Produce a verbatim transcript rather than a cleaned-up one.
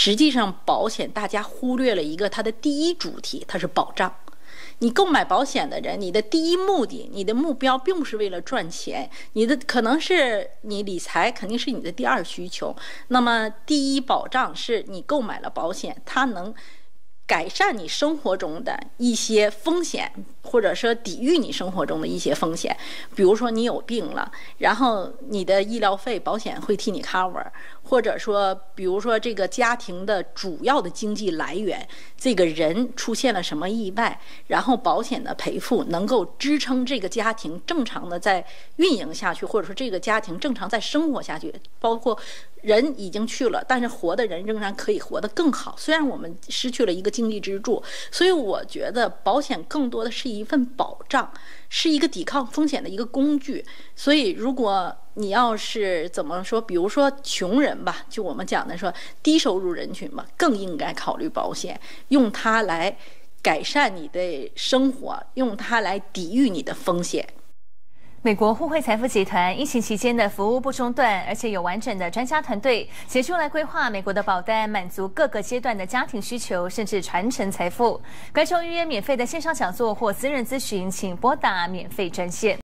实际上保险大家忽略了一个它的第一主题，它是保障。你购买保险的人，你的第一目的，你的目标并不是为了赚钱，你的可能是你理财肯定是你的第二需求。那么第一保障是你购买了保险，它能改善你生活中的一些风险，或者说抵御你生活中的一些风险。比如说你有病了，然后你的医疗费保险会替你 cover， 或者说比如说这个家庭的主要的经济来源，这个人出现了什么意外，然后保险的赔付能够支撑这个家庭正常的在运营下去，或者说这个家庭正常在生活下去，包括人已经去了，但是活的人仍然可以活得更好。虽然我们失去了一个经济支柱，所以我觉得保险更多的是一份保障，是一个抵抗风险的一个工具。所以如果你要是怎么说，比如说穷人吧，就我们讲的说低收入人群吧，更应该考虑保险，用它来改善你的生活，用它来抵御你的风险。美国互惠财富集团疫情期间的服务不中断，而且有完整的专家团队协助来规划美国的保单，满足各个阶段的家庭需求，甚至传承财富。观众预约免费的线上讲座或私人咨询，请拨打免费专线。